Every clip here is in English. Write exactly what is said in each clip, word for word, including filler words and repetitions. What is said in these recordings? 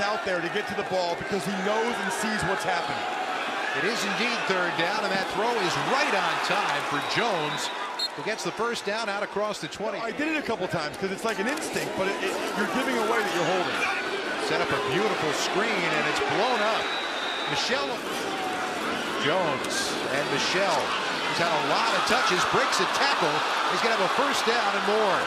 out there to get to the ball because he knows and sees what's happening. It is indeed third down, and that throw is right on time for Jones, who gets the first down out across the twenty. I did it a couple times because it's like an instinct, but it, it, you're giving away that you're holding. Set up a beautiful screen, and it's blown up. Michelle Jones and Michelle has had a lot of touches, breaks a tackle. He's going to have a first down and more.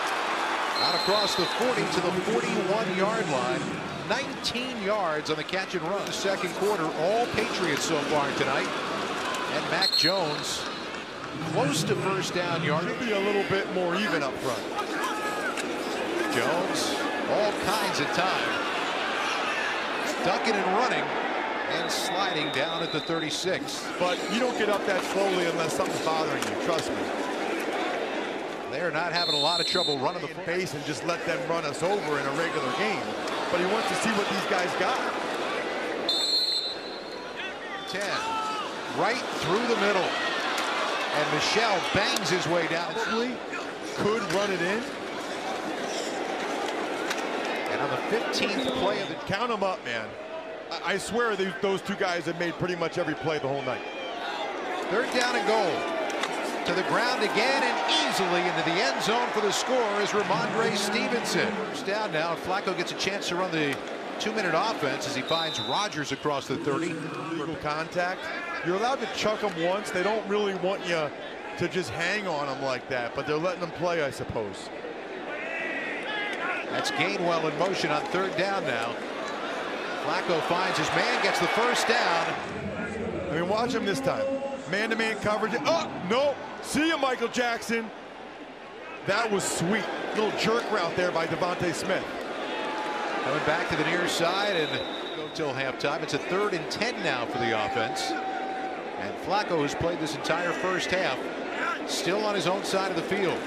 Out across the forty to the forty-one yard line. nineteen yards on the catch and run. Second quarter, all Patriots so far tonight. And Mac Jones close to first down yardage. Should be a little bit more even up front. Jones, all kinds of time. Ducking and running and sliding down at the thirty-six. But you don't get up that slowly unless something's bothering you, trust me. They're not having a lot of trouble running the pace and just let them run us over in a regular game. But he wants to see what these guys got. ten. Right through the middle. And Michelle bangs his way down. Could run it in. And on the fifteenth play of the... Count them up, man. I swear those two guys have made pretty much every play the whole night. Third down and goal. To the ground again and easily into the end zone for the score is Ramondre Stevenson. First down now. Flacco gets a chance to run the two-minute offense as he finds Rodgers across the thirty. Legal contact. You're allowed to chuck them once. They don't really want you to just hang on them like that, but they're letting them play, I suppose. That's Gainwell in motion on third down now. Flacco finds his man, gets the first down. I mean, watch him this time. Man-to-man coverage. Oh, no. See you, Michael Jackson. That was sweet. Little jerk route there by Devontae Smith. Coming back to the near side and go till halftime. It's a third and ten now for the offense. And Flacco has played this entire first half. Still on his own side of the field.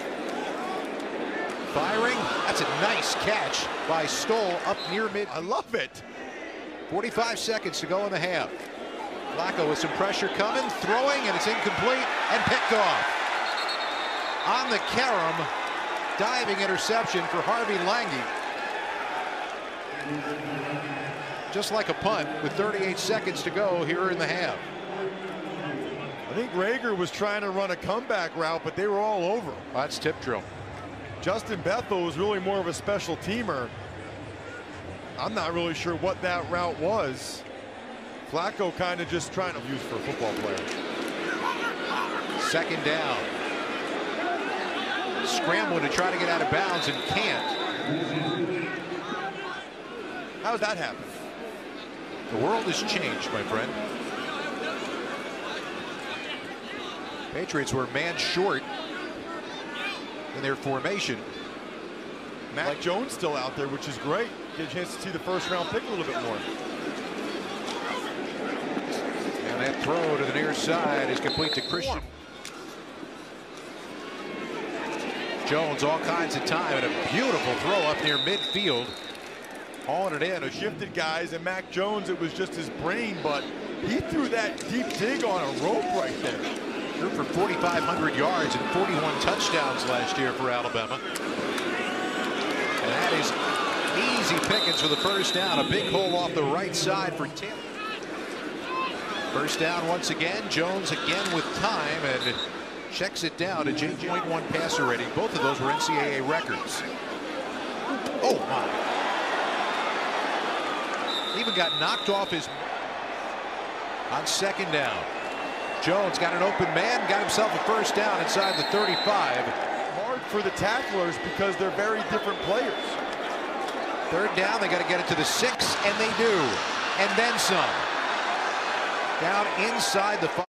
Firing. That's a nice catch by Stoll up near mid. I love it. forty-five seconds to go in the half. Flacco with some pressure coming, throwing, and it's incomplete and picked off. On the carom, diving interception for Harvey Lange. Just like a punt with thirty-eight seconds to go here in the half. I think Rager was trying to run a comeback route, but they were all over. That's tip drill. Justin Bethel was really more of a special teamer. I'm not really sure what that route was. Flacco kind of just trying to use for a football player. Second down. Scrambling to try to get out of bounds and can't. How did that happen? The world has changed, my friend. Patriots were man short in their formation. Mac like Jones still out there, which is great. Get a chance to see the first round pick a little bit more. And that throw to the near side is complete to Christian. Jones all kinds of time and a beautiful throw up near midfield. On it in. Shifted guys, and Mac Jones, it was just his brain, but he threw that deep dig on a rope right there. Threw for forty-five hundred yards and forty-one touchdowns last year for Alabama. And that is easy pickings for the first down. A big hole off the right side for Tim. First down once again. Jones again with time and checks it down to J point one passer rating. Both of those were N C double A records. Oh, my. Even got knocked off his on second down. Jones got an open man, got himself a first down inside the thirty-five. Hard for the tacklers because they're very different players. Third down, they got to get it to the six, and they do. And then some. Down inside the five.